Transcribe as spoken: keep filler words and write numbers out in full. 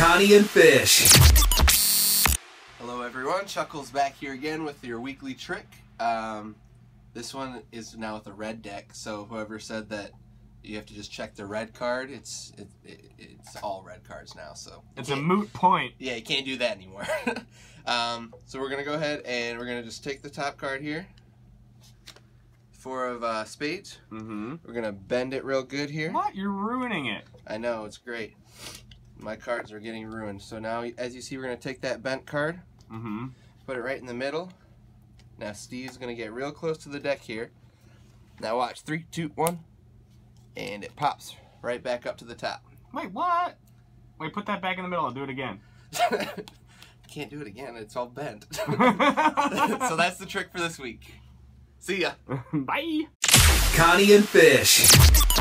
Connie and Fish. Hello everyone, Chuckles back here again with your weekly trick. Um, this one is now with a red deck, so whoever said that you have to just check the red card, it's it, it, it's all red cards now. So it's a moot point. Yeah, you can't do that anymore. um, so we're going to go ahead and we're going to just take the top card here. Four of uh, spades. Mm-hmm. We're going to bend it real good here. What? You're ruining it. I know, it's great. My cards are getting ruined. So now, as you see, we're going to take that bent card, mm-hmm. put it right in the middle. Now Steve's going to get real close to the deck here. Now watch, three, two, one. And it pops right back up to the top. Wait, what? Wait, put that back in the middle and do it again. Can't do it again. It's all bent. So that's the trick for this week. See ya. Bye. Connie and Fish.